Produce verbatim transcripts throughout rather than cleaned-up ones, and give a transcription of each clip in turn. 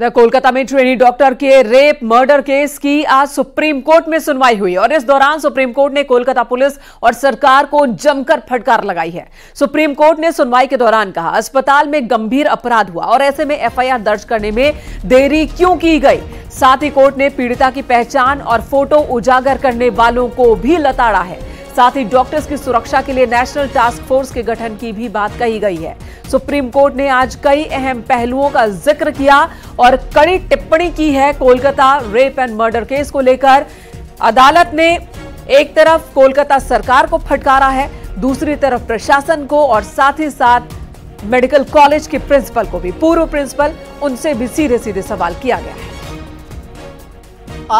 कोलकाता में trainee doctor के rape murder case की आज सुप्रीम कोर्ट में सुनवाई हुई और इस दौरान सुप्रीम कोर्ट ने कोलकाता पुलिस और सरकार को जमकर फटकार लगाई है। सुप्रीम कोर्ट ने सुनवाई के दौरान कहा, अस्पताल में गंभीर अपराध हुआ और ऐसे में एफ आई आर दर्ज करने में देरी क्यों की गई। साथ ही कोर्ट ने पीड़िता की पहचान और फोटो उजागर करने वालों को भी लताड़ा है। साथ ही डॉक्टर्स की सुरक्षा के लिए नेशनल टास्क फोर्स के गठन की भी बात कही गई है। सुप्रीम कोर्ट ने आज कई अहम पहलुओं का जिक्र किया और कड़ी टिप्पणी की है। Kolkata rape and murder case को लेकर अदालत ने एक तरफ कोलकाता सरकार को फटकारा है, दूसरी तरफ प्रशासन को और साथ ही साथ मेडिकल कॉलेज के प्रिंसिपल को भी। पूर्व प्रिंसिपल उनसे भी सीधे सीधे सवाल किया गया है।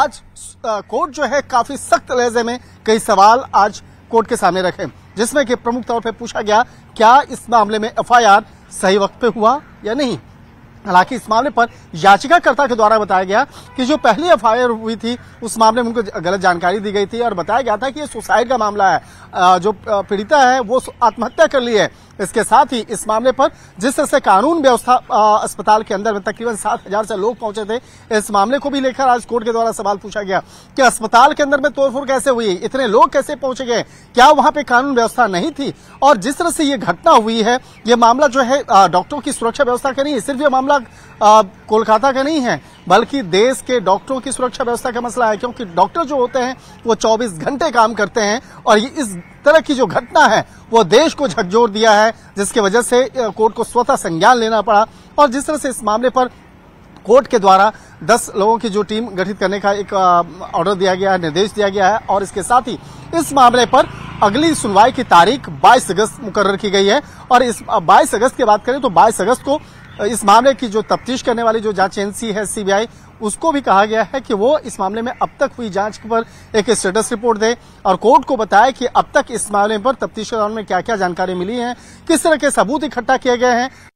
आज कोर्ट जो है काफी सख्त लहजे में कई सवाल आज कोर्ट के सामने रखे, जिसमें कि प्रमुख तौर पे पूछा गया क्या इस मामले में एफ आई आर सही वक्त पे हुआ या नहीं। हालांकि इस मामले पर याचिकाकर्ता के द्वारा बताया गया कि जो पहली एफ आई आर हुई थी उस मामले में उनको गलत जानकारी दी गई थी और बताया गया था कि ये सुसाइड का मामला है, जो पीड़िता है वो आत्महत्या कर ली है। इसके साथ ही इस मामले पर जिस तरह से कानून व्यवस्था अस्पताल के अंदर में तकरीबन सात हजार से लोग पहुंचे थे, इस मामले को भी लेकर आज कोर्ट के द्वारा सवाल पूछा गया कि अस्पताल के अंदर में तोड़फोड़ कैसे हुई, इतने लोग कैसे पहुंचे गए, क्या वहां पे कानून व्यवस्था नहीं थी। और जिस तरह से ये घटना हुई है, ये मामला जो है डॉक्टरों की सुरक्षा व्यवस्था का नहीं है, सिर्फ ये मामला कोलकाता का नहीं है बल्कि देश के डॉक्टरों की सुरक्षा व्यवस्था का मसला है, क्योंकि डॉक्टर जो होते हैं वो चौबीस घंटे काम करते हैं और ये इस तरह की जो घटना है वो देश को झकझोर दिया है, जिसके वजह से कोर्ट को स्वतः संज्ञान लेना पड़ा। और जिस तरह से इस मामले पर कोर्ट के द्वारा दस लोगों की जो टीम गठित करने का एक ऑर्डर दिया गया है, निर्देश दिया गया है, और इसके साथ ही इस मामले पर अगली सुनवाई की तारीख बाईस अगस्त मुकर्रर की गई है। और इस बाईस अगस्त की बात करें तो बाईस अगस्त को इस मामले की जो तफ्तीश करने वाली जो जांच एजेंसी है सी बी आई, उसको भी कहा गया है कि वो इस मामले में अब तक हुई जांच पर एक स्टेटस रिपोर्ट दे और कोर्ट को बताए कि अब तक इस मामले पर तफ्तीश के दौरान में क्या क्या जानकारी मिली है, किस तरह के सबूत इकट्ठा किए गए हैं।